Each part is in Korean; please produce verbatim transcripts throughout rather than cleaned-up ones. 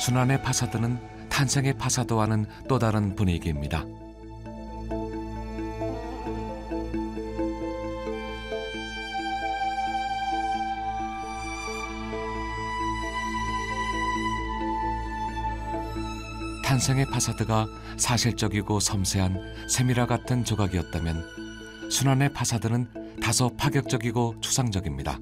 순환의 파사드는 탄생의 파사드와는 또 다른 분위기입니다. 탄생의 파사드가 사실적이고 섬세한 세밀화 같은 조각이었다면 순환의 파사드는 다소 파격적이고 추상적입니다.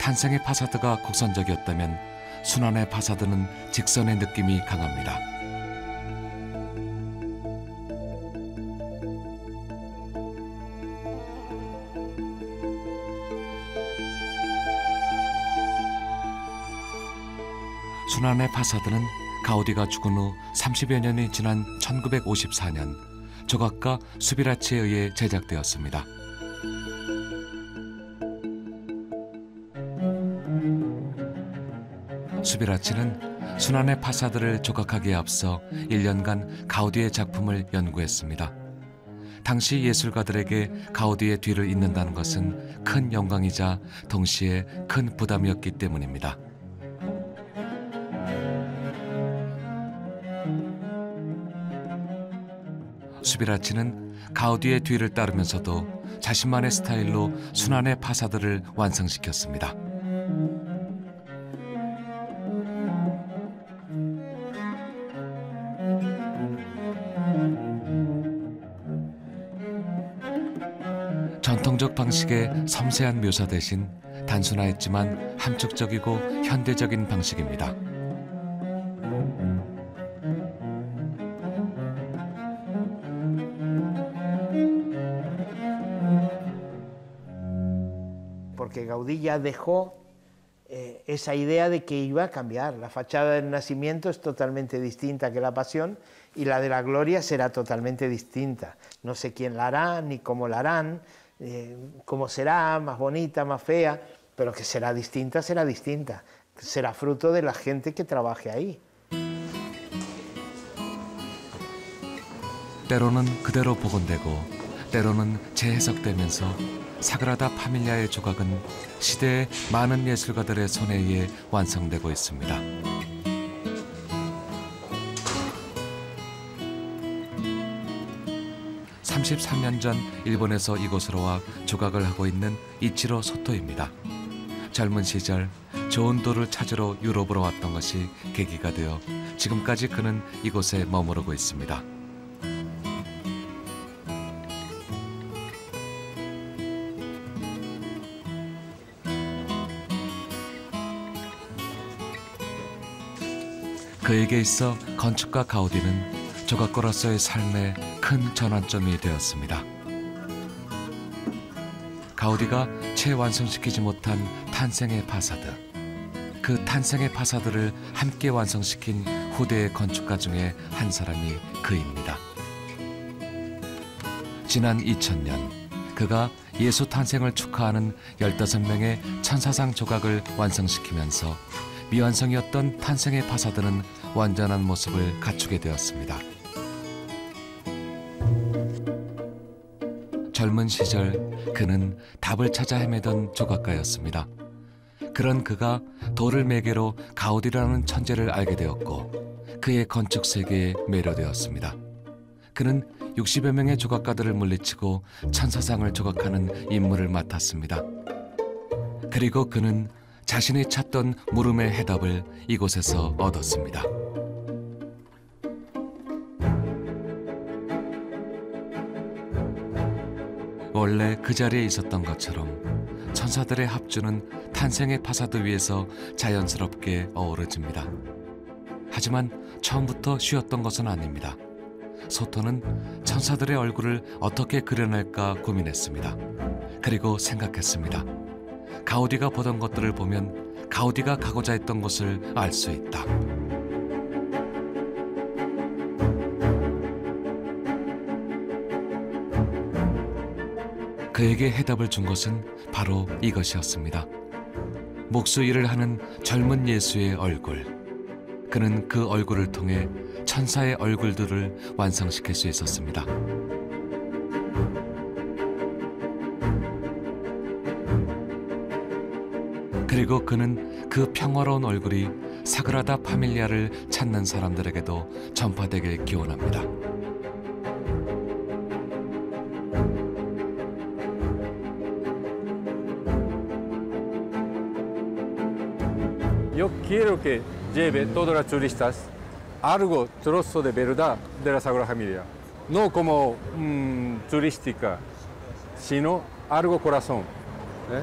탄생의 파사드가 곡선적이었다면 순환의 파사드는 직선의 느낌이 강합니다. 순환의 파사드는 가우디가 죽은 후 삼십여 년이 지난 천구백오십사 년 조각가 수비라치에 의해 제작되었습니다. 수비라치는 순환의 파사드를 조각하기에 앞서 일 년간 가우디의 작품을 연구했습니다. 당시 예술가들에게 가우디의 뒤를 잇는다는 것은 큰 영광이자 동시에 큰 부담이었기 때문입니다. 수비라치는 가우디의 뒤를 따르면서도 자신만의 스타일로 순환의 파사드를 완성시켰습니다. 전통적 방식의 섬세한 묘사 대신 단순화했지만 함축적이고 현대적인 방식입니다. Porque Gaudí ya dejó eh, esa idea de que iba a cambiar. La fachada del nacimiento es totalmente distinta que la pasión y la de la gloria será totalmente distinta. No sé quién la hará ni cómo la harán, eh, cómo será, más bonita, más fea, pero que será distinta, será distinta. Será fruto de la gente que trabaje ahí. 때로는 그대로 복원되고 때로는 재해석되면서 사그라다 파밀리아의 조각은 시대의 많은 예술가들의 손에 의해 완성되고 있습니다. 삼십삼 년 전 일본에서 이곳으로 와 조각을 하고 있는 이치로 소토입니다. 젊은 시절 좋은 돌을 찾으러 유럽으로 왔던 것이 계기가 되어 지금까지 그는 이곳에 머무르고 있습니다. 그에게 있어 건축가 가우디는 조각가로서의 삶의 큰 전환점이 되었습니다. 가우디가 채 완성시키지 못한 탄생의 파사드. 그 탄생의 파사드를 함께 완성시킨 후대의 건축가 중에 한 사람이 그입니다. 지난 이천 년 그가 예수 탄생을 축하하는 열다섯 명의 천사상 조각을 완성시키면서 미완성이었던 탄생의 파사드는 완전한 모습을 갖추게 되었습니다. 젊은 시절 그는 답을 찾아 헤매던 조각가였습니다. 그런 그가 돌을 매개로 가우디라는 천재를 알게 되었고 그의 건축 세계에 매료되었습니다. 그는 육십여 명의 조각가들을 물리치고 천사상을 조각하는 임무를 맡았습니다. 그리고 그는 자신이 찾던 물음의 해답을 이곳에서 얻었습니다. 원래 그 자리에 있었던 것처럼 천사들의 합주는 탄생의 파사드 위에서 자연스럽게 어우러집니다. 하지만 처음부터 쉬웠던 것은 아닙니다. 소토는 천사들의 얼굴을 어떻게 그려낼까 고민했습니다. 그리고 생각했습니다. 가우디가 보던 것들을 보면 가우디가 가고자 했던 것을 알 수 있다. 그에게 해답을 준 것은 바로 이것이었습니다. 목수 일을 하는 젊은 예수의 얼굴. 그는 그 얼굴을 통해 천사의 얼굴들을 완성시킬 수 있었습니다. 그리고 그는 그 평화로운 얼굴이 사그라다 파밀리아를 찾는 사람들에게도 전파되길 기원합니다. Yo quiero que lleve todos los turistas algo trozo de verdad de la Sagrada Familia. No como mmm, turística, sino algo corazón. ¿eh?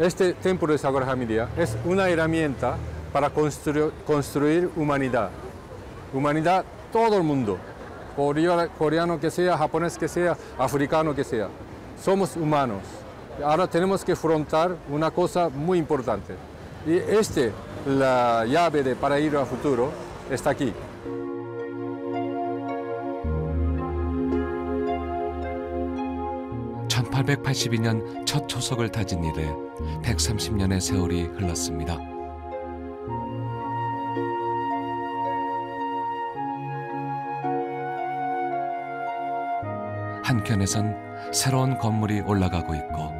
Este templo de Sagrada Familia es una herramienta para construir, construir humanidad. Humanidad todo el mundo, coreano que sea, japonés que sea, africano que sea. Somos humanos. Ahora tenemos que afrontar una cosa muy importante. Y este, la llave de para ir al futuro, está aquí. 천팔백팔십이 년 첫 초석을 다진 이래 백삼십 년의 세월이 흘렀습니다. 한켠에선 새로운 건물이 올라가고 있고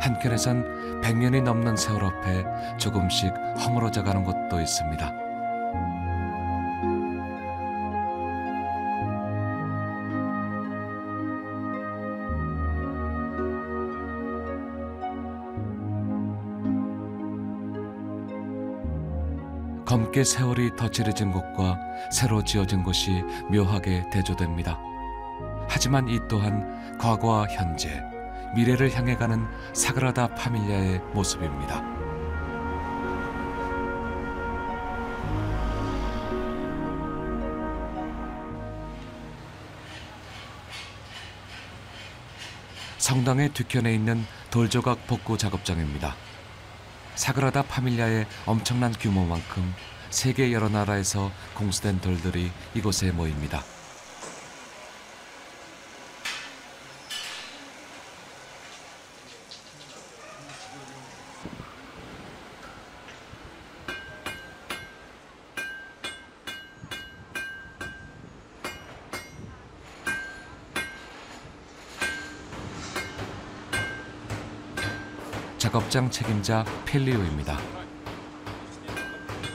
한켠에선 백 년이 넘는 세월 앞에 조금씩 허물어져가는 곳도 있습니다. 검게 세월이 덧칠해진 곳과 새로 지어진 곳이 묘하게 대조됩니다. 하지만 이 또한 과거와 현재, 미래를 향해 가는 사그라다 파밀리아의 모습입니다. 성당의 뒤편에 있는 돌조각 복구 작업장입니다. 사그라다 파밀리아의 엄청난 규모만큼 세계 여러 나라에서 공수된 돌들이 이곳에 모입니다. 작업장 책임자 펠리오입니다.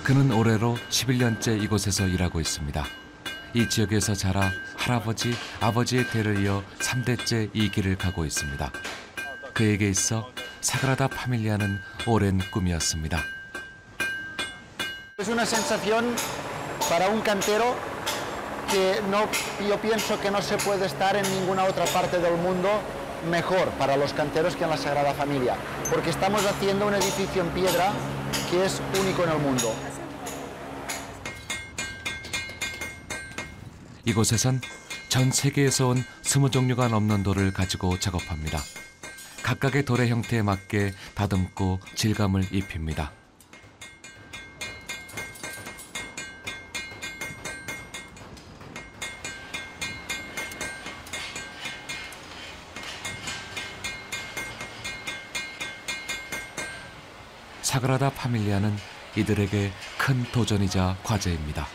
그는 올해로 십일 년째 이곳에서 일하고 있습니다. 이 지역에서 자라 할아버지, 아버지의 대를 이어 삼 대째 이 길을 가고 있습니다. 그에게 있어 사그라다 파밀리아는 오랜 꿈이었습니다. Es una sensación para un cantero que no, yo pienso que no se puede estar en ninguna otra parte del mundo. Mejor para los canteros que en la Sagrada Familia, porque estamos haciendo un edificio en piedra que es único en el mundo. 이곳에선 전 세계에서 온 스무 종류가 넘는 돌을 가지고 작업합니다. 각각의 돌의 형태에 맞게 다듬고 질감을 입힙니다. 사그라다 파밀리아는 이들에게 큰 도전이자 과제입니다.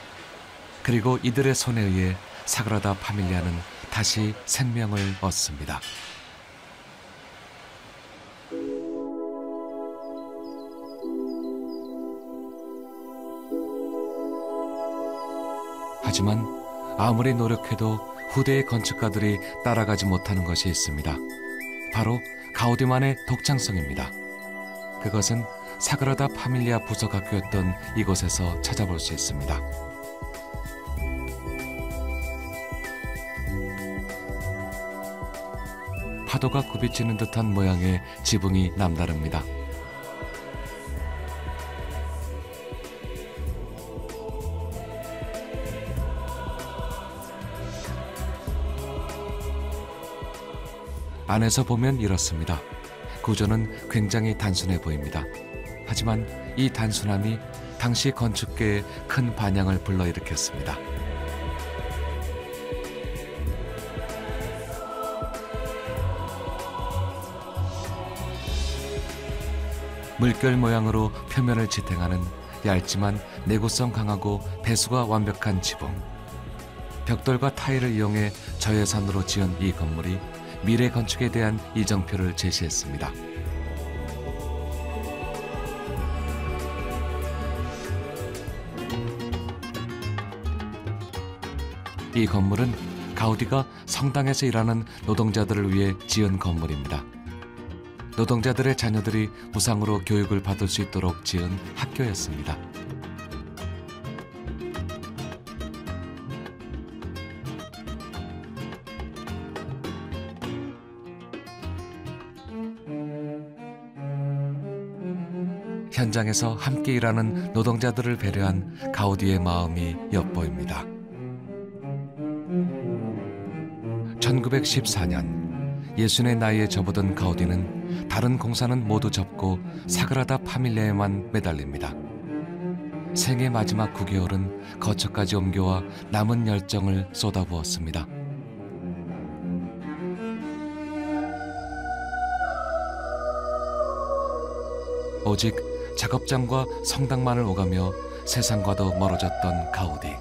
그리고 이들의 손에 의해 사그라다 파밀리아는 다시 생명을 얻습니다. 하지만 아무리 노력해도 후대의 건축가들이 따라가지 못하는 것이 있습니다. 바로 가우디만의 독창성입니다. 그것은 사그라다 파밀리아 부속학교였던 이곳에서 찾아볼 수 있습니다. 파도가 굽이치는 듯한 모양의 지붕이 남다릅니다. 안에서 보면 이렇습니다. 구조는 굉장히 단순해 보입니다. 하지만 이 단순함이 당시 건축계에 큰 반향을 불러일으켰습니다. 물결 모양으로 표면을 지탱하는 얇지만 내구성 강하고 배수가 완벽한 지붕. 벽돌과 타일을 이용해 저예산으로 지은 이 건물이 미래 건축에 대한 이정표를 제시했습니다. 이 건물은 가우디가 성당에서 일하는 노동자들을 위해 지은 건물입니다. 노동자들의 자녀들이 무상으로 교육을 받을 수 있도록 지은 학교였습니다. 현장에서 함께 일하는 노동자들을 배려한 가우디의 마음이 엿보입니다. 천구백십사 년, 예순의 나이에 접어든 가우디는 다른 공사는 모두 접고 사그라다 파밀리아에만 매달립니다. 생애 마지막 구 개월은 거처까지 옮겨와 남은 열정을 쏟아부었습니다. 오직 작업장과 성당만을 오가며 세상과도 멀어졌던 가우디.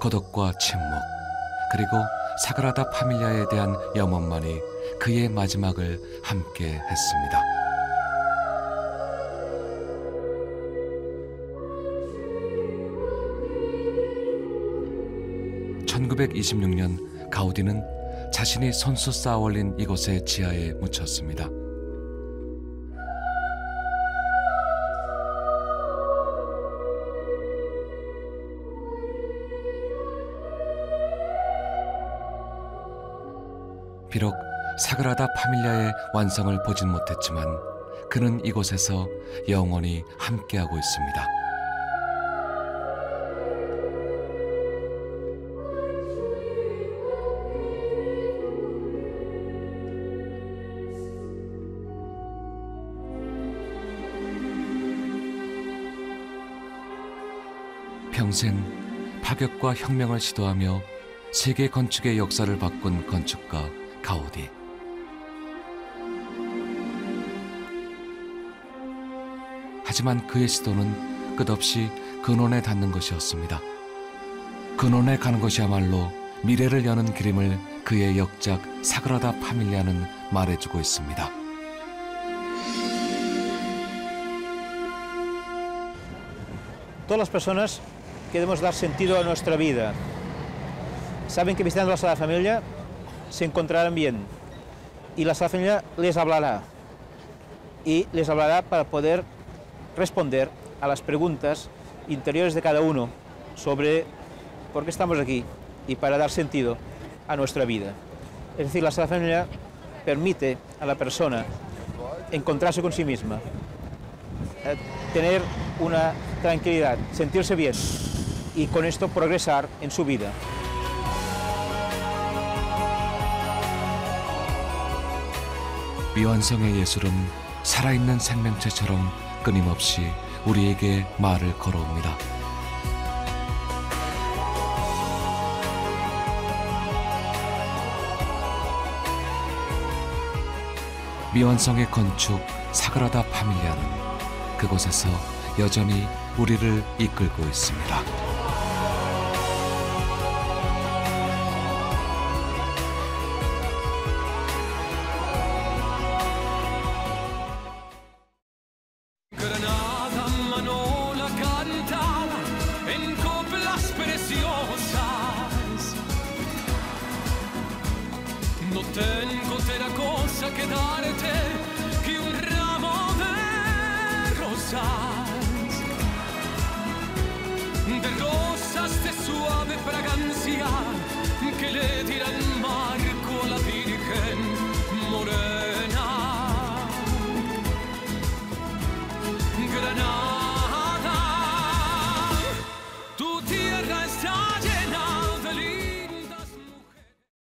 고독과 침묵, 그리고 사그라다 파밀리아에 대한 염원만이 그의 마지막을 함께 했습니다. 천구백이십육 년 가우디는 자신이 손수 쌓아 올린 이곳의 지하에 묻혔습니다. 비록 사그라다 파밀리아의 완성을 보진 못했지만 그는 이곳에서 영원히 함께하고 있습니다. 평생 파격과 혁명을 시도하며 세계 건축의 역사를 바꾼 건축가 가우디. 하지만 그의 시도는 끝없이 근원에 닿는 것이었습니다. 근원에 가는 것이야말로 미래를 여는 그림을 그의 역작 사그라다 파밀리아는 말해주고 있습니다. Todas las personas queremos dar sentido a nuestra vida. Saben que visitando la Sagrada Familia se encontrarán bien y la Sagrada Familia les hablará y les hablará para poder responder a las preguntas interiores de cada uno sobre por qué estamos aquí y para dar sentido a nuestra vida. Es decir, la Sagrada Familia permite a la persona encontrarse con sí misma, tener una tranquilidad, sentirse bien y con esto progresar en su vida. 미완성의 예술은 살아있는 생명체처럼 끊임없이 우리에게 말을 걸어옵니다. 미완성의 건축 사그라다 파밀리아는 그곳에서 여전히 우리를 이끌고 있습니다. No tengo otra cosa que darte.